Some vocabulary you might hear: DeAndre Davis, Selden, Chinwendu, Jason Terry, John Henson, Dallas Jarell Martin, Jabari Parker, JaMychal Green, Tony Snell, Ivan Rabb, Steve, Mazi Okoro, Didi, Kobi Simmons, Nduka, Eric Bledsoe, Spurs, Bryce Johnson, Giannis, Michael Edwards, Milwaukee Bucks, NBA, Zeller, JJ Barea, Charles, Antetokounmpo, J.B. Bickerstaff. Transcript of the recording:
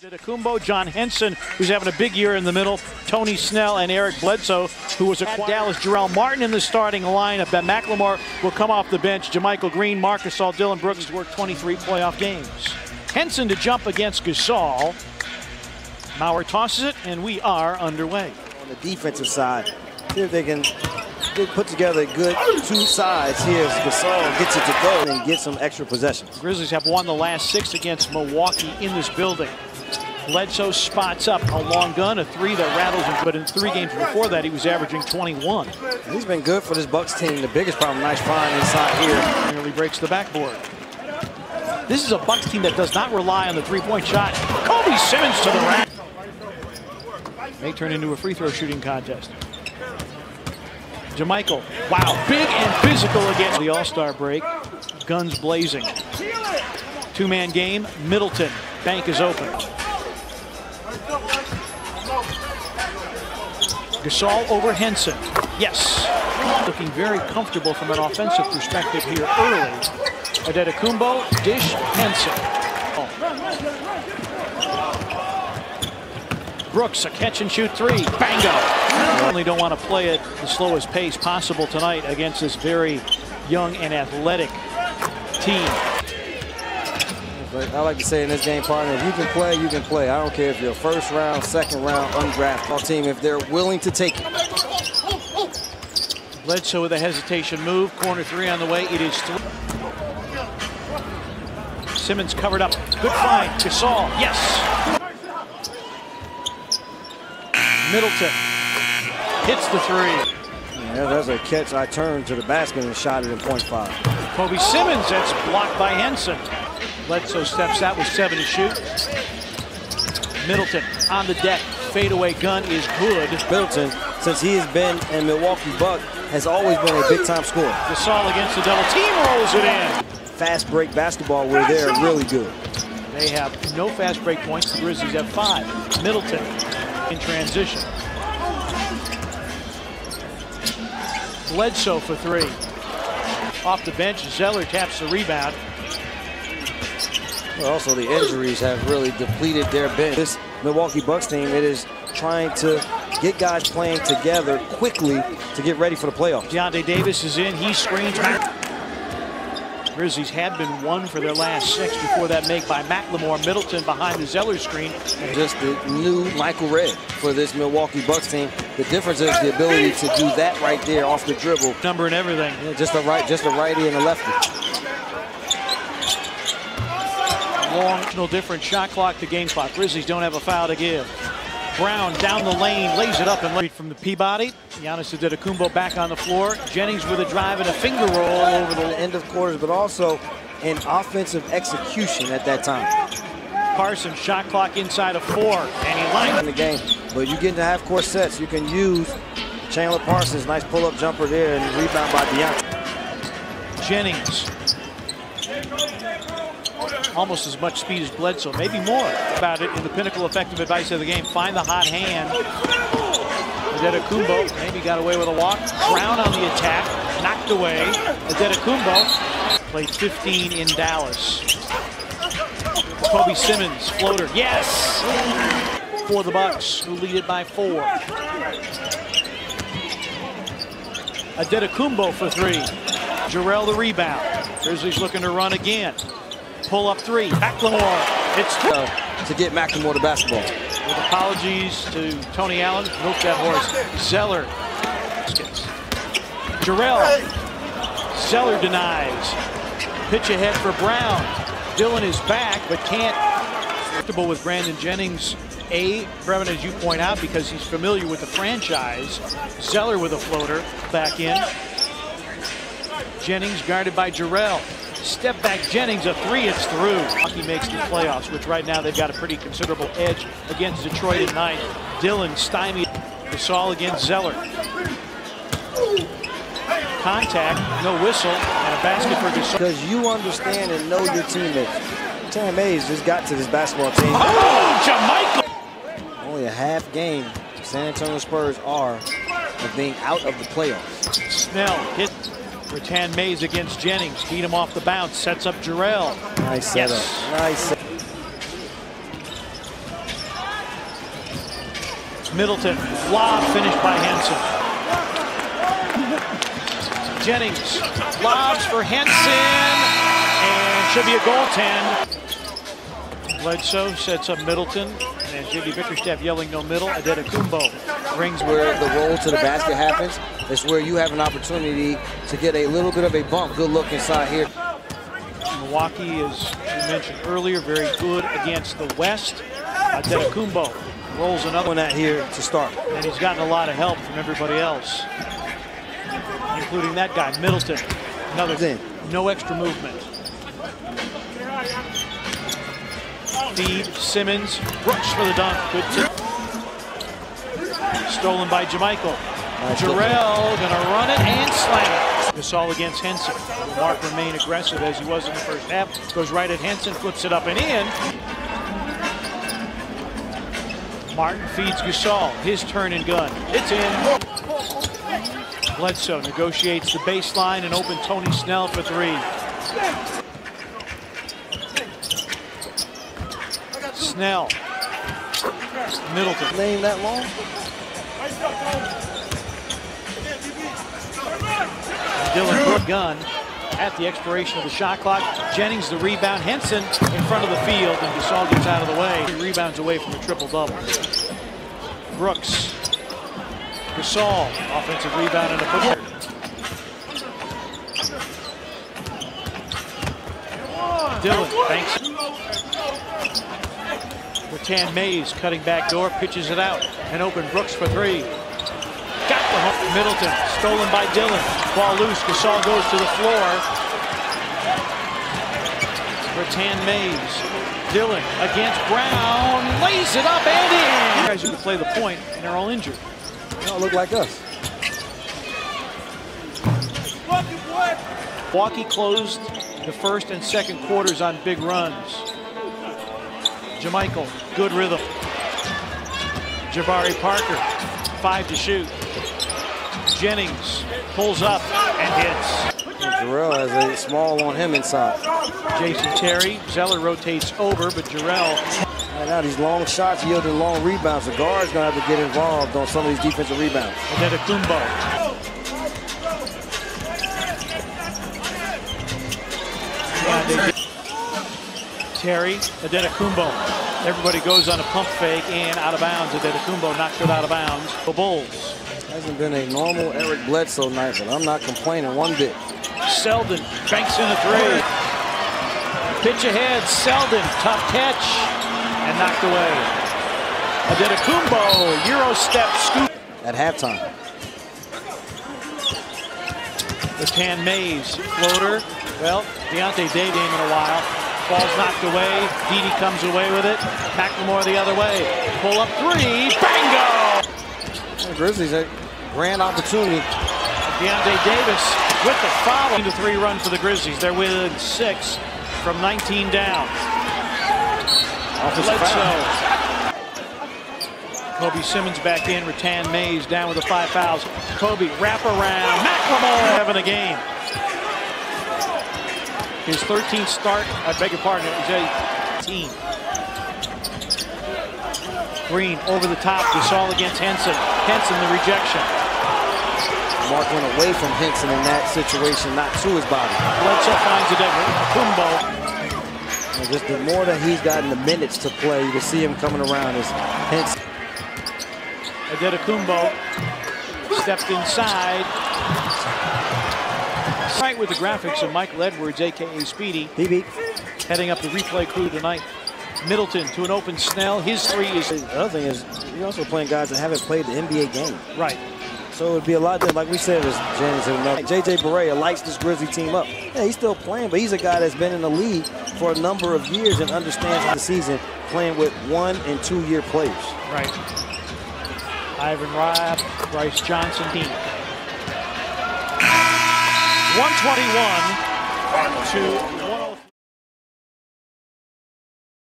Antetokounmpo, John Henson, who's having a big year in the middle, Tony Snell, and Eric Bledsoe, who was acquired. Dallas Jarell Martin in the starting lineup. Ben McLemore will come off the bench. JaMychal Green, Marc Gasol, Dillon Brooks has worked 23 playoff games. Henson to jump against Gasol. Maurer tosses it, and we are underway. On the defensive side, see if they can put together a good two sides. Here's Gasol, gets it to go and gets some extra possessions. The Grizzlies have won the last 6 against Milwaukee in this building. Bledsoe spots up a long gun, a three that rattles him, but in 3 games before that, he was averaging 21. He's been good for this Bucks team. The biggest problem, nice find inside here. Nearly breaks the backboard. This is a Bucks team that does not rely on the three-point shot. Kobi Simmons to the rack. May turn into a free throw shooting contest. JaMychal, wow, big and physical against the All-Star break. Guns blazing. Two-man game, Middleton. Bank is open. Gasol over Henson. Yes. Looking very comfortable from an offensive perspective here early. Antetokounmpo, dish, Henson. Oh. Brooks, a catch-and-shoot three. Bango. Only don't want to play at the slowest pace possible tonight against this very young and athletic team. But I like to say in this game, partner, if you can play, you can play. I don't care if you're first round, second round, undrafted team, if they're willing to take it. Bledsoe with a hesitation move. Corner three on the way. It is three. Simmons covered up. Good find. Gasol. Yes. Middleton hits the three. Yeah, that's a catch. I turned to the basket and shot it in .5. Kobi Simmons. That's blocked by Henson. Bledsoe steps out with 7 to shoot. Middleton on the deck. Fadeaway gun is good. Middleton, since he has been a Milwaukee Buck, has always been a big-time scorer. Gasol against the double team, rolls it in. Fast break basketball, where they're really good. They have no fast break points. The Grizzlies have 5. Middleton in transition. Bledsoe for 3. Off the bench, Zeller taps the rebound. Also, the injuries have really depleted their bench. This Milwaukee Bucks team, it is trying to get guys playing together quickly to get ready for the playoffs. DeAndre Davis is in. He screens. Grizzlies had been 1 for their last 6 before that make by McLemore. Middleton behind the Zeller screen. Just the new Michael Redd for this Milwaukee Bucks team. The difference is the ability to do that right there off the dribble. Number and everything. Yeah, just a righty and a lefty. Long, different shot clock to game clock. Grizzlies don't have a foul to give. Brown down the lane, lays it up and lays from the Peabody. Giannis Antetokounmpo back on the floor. Jennings with a drive and a finger roll over the end of quarters, but also an offensive execution at that time. Parsons shot clock inside of 4, and he lined in the game. But you get into half-court sets, you can use Chandler Parsons. Nice pull-up jumper there, and rebound by Deontay. Jennings. Almost as much speed as Bledsoe, maybe more about it in the pinnacle effective advice of the game. Find the hot hand. Antetokounmpo maybe got away with a walk. Brown on the attack, knocked away. Antetokounmpo played 15 in Dallas. Kobi Simmons, floater, yes! For the Bucks, who lead it by 4. Antetokounmpo for 3. Jarell the rebound. Grizzlies looking to run again. Pull up 3. McLemore. It's to get McLemore the basketball. With apologies to Tony Allen. Milk that horse. Zeller. Jarell. Zeller denies. Pitch ahead for Brown. Dillon is back, but can't. Comfortable with Brandon Jennings. Brevin, as you point out, because he's familiar with the franchise. Zeller with a floater back in. Jennings guarded by Jarell. Step back Jennings, a three, it's through. Milwaukee makes the playoffs, which right now they've got a pretty considerable edge against Detroit at 9. Dillon stymied. Gasol against Zeller. Contact, no whistle, and a basket for Gasol. Because you understand and know your teammates. Rattan Mays just got to this basketball team. Oh, JaMychal! Only a half game. San Antonio Spurs are of being out of the playoffs. Snell hit. Rattan Mays against Jennings. Beat him off the bounce. Sets up Jarell. Nice setup. Yes. Nice. Middleton, lob finished by Henson. Jennings lobs for Henson, and should be a goaltend. Bledsoe sets up Middleton, and J.B. Bickerstaff yelling no middle. Antetokounmpo rings where the roll to the basket happens. It's where you have an opportunity to get a little bit of a bump. Good look inside here. Milwaukee, as you mentioned earlier, very good against the West. Antetokounmpo rolls another one out here to start. And he's gotten a lot of help from everybody else, including that guy, Middleton. Another thing, no extra movement. Deep, Simmons, Brooks for the dunk. Good tip. Stolen by JaMychal. Jarell gonna run it and slam it. Gasol against Henson. Mark remained aggressive as he was in the first half. Goes right at Henson, flips it up and in. Martin feeds Gasol, his turn and gun. It's in. Bledsoe negotiates the baseline and open Tony Snell for three. Snell. Middleton. Lane that long? Dillon Brooks gun at the expiration of the shot clock. Jennings the rebound. Henson in front of the field, and Gasol gets out of the way. He rebounds away from the triple-double. Brooks. Gasol. Offensive rebound and a football. Dillon. Thanks. Rattan Mays cutting back door, pitches it out, and open Brooks for three. Got the hook. Middleton, stolen by Dillon. Ball loose, Gasol goes to the floor. Rattan Mays, Dillon against Brown, lays it up and in. You guys can play the point, and they're all injured. They don't look like us. Milwaukee closed the first and second quarters on big runs. JaMychal, good rhythm. Jabari Parker, 5 to shoot. Jennings pulls up and hits. Jarell has a small on him inside. Jason Terry, Zeller rotates over, but Jarell. Right now these long shots yielding long rebounds. The guard's gonna have to get involved on some of these defensive rebounds. Antetokounmpo. Terry, Antetokounmpo. Everybody goes on a pump fake and out of bounds. Antetokounmpo knocks it out of bounds. The Bulls. Hasn't been a normal Eric Bledsoe night, but I'm not complaining one bit. Selden banks in a three. Pitch ahead, Selden, tough catch, and knocked away. Antetokounmpo, Euro step scoop. At halftime. Rattan Mays, floater. Well, Deontay Day game in a while. Ball's knocked away, Didi comes away with it. McLemore the other way. Pull up three, bango! The Grizzlies, a grand opportunity. DeAndre Davis with the foul. 3 run for the Grizzlies. They're within 6 from 19 down. Bledsoe. Kobi Simmons back in. Rattan Mays down with the 5 fouls. Kobi wrap around. McLemore having a game. His 13th start. I beg your pardon. It was 18. Green over the top, Gasol against Henson. Henson the rejection. Mark went away from Henson in that situation, not to his body. Bledsoe finds it at Kumbo. Just the more that he's gotten the minutes to play, to see him coming around is Henson. Antetokounmpo stepped inside. Right with the graphics of Michael Edwards, a.k.a. Speedy. DB. Heading up the replay crew tonight. Middleton to an open Snell. His three is. The other thing is, you're also playing guys that haven't played the NBA game. Right. So it would be a lot different. Like we said, is Jennings and another. JJ Barea lights this Grizzly team up. Yeah, he's still playing, but he's a guy that's been in the league for a number of years and understands the season playing with 1- and 2-year players. Right. Ivan Rabb, Bryce Johnson, team. 121 to